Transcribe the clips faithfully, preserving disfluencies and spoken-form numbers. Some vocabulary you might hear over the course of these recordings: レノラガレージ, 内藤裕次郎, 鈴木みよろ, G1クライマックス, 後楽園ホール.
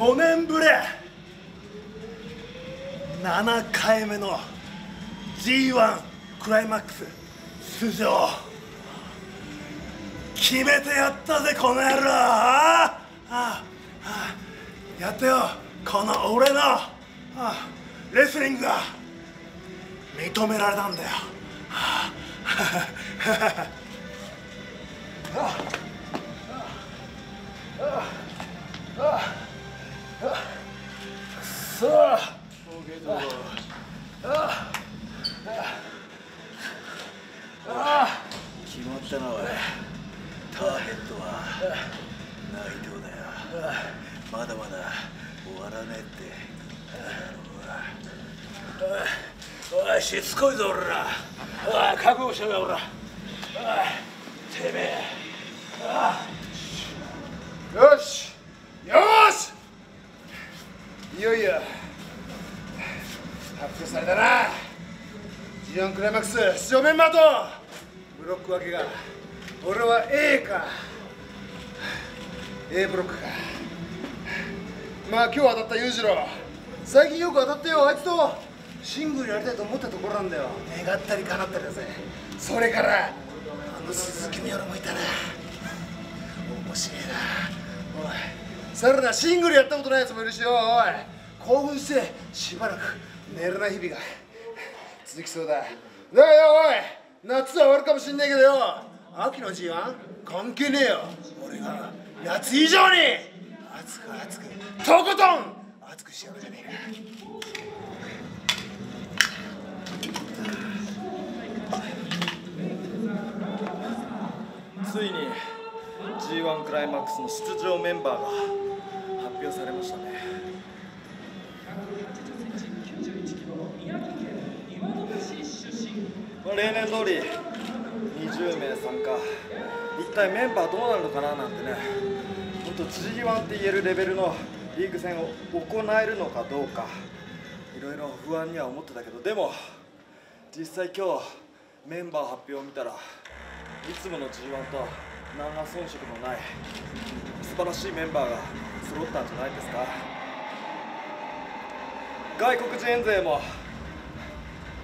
ごねんぶりななかいめの ジーワン クライマックス出場決めてやったぜこの野郎。ああああやってよこの俺のああレスリングが認められたんだよ。ああ決まったなおい。ターゲットは内藤だよ。まだまだ終わらねえって言っただろう。おいしつこいぞ俺ら。おい覚悟しろよ俺ら。おいてめえよしよしいよいよ発表されたな。 ジーワン クライマックス出場メンバーとブロック分けが俺は A か A ブロックか。まあ今日当たった裕次郎最近よく当たってよ。あいつとシングルやりたいと思ったところなんだよ。願ったり叶ったりだぜ。それからあの鈴木みよろもいたな。面白いなおい。さらにシングルやったことないやつもいるしよ。おい興奮してしばらく寝れない日々が続きそうだ。だからよおい夏は終わるかもしんないけどよ秋の ジーワン 関係ねえよ。俺が夏以上に熱く熱くとことん熱くしようじゃねえか。ついに ジーワン クライマックスの出場メンバーが発表されましたね。例年通りにじゅうめい参加。一体メンバーどうなるのかななんてね、本当 ジーワン って言えるレベルのリーグ戦を行えるのかどうかいろいろ不安には思ってたけど、でも実際今日メンバー発表を見たらいつもの ジーワン と何ら遜色のない素晴らしいメンバーが揃ったんじゃないですか。外国人勢も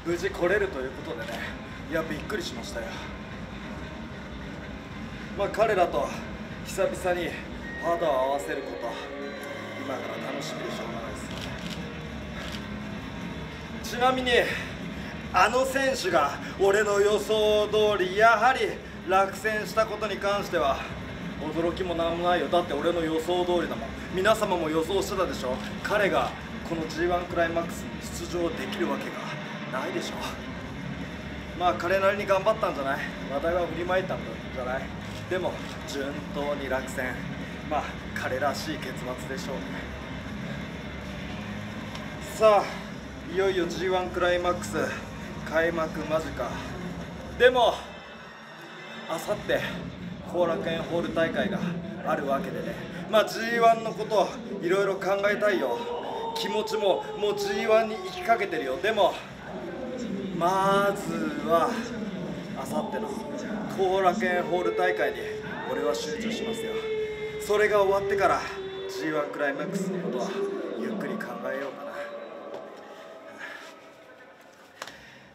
無事来れるということでね、いやびっくりしましたよ。まあ彼らと久々に肌を合わせること今から楽しみでしょうがないですよね。ちなみにあの選手が俺の予想通りやはり落選したことに関しては驚きもなんもないよ。だって俺の予想通りだもん。皆様も予想してたでしょ。彼がこの ジーワン クライマックスに出場できるわけがないでしょ。まあ彼なりに頑張ったんじゃない。話題は振りまいたんじゃない。でも順当に落選、まあ彼らしい結末でしょうね。さあいよいよ ジーワン クライマックス開幕間近。でもあさって後楽園ホール大会があるわけでね、まあ ジーワン のことをいろいろ考えたいよ。気持ちももう ジーワン に行きかけてるよ。でもまずはあさっての後楽園ホール大会に俺は集中しますよ。それが終わってから ジーワン クライマックスのことはゆっくり考えよ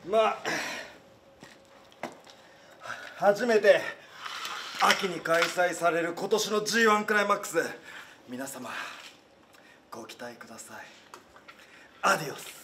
うかな。まあ初めて秋に開催される今年の ジーワン クライマックス、皆様ご期待ください。アディオス。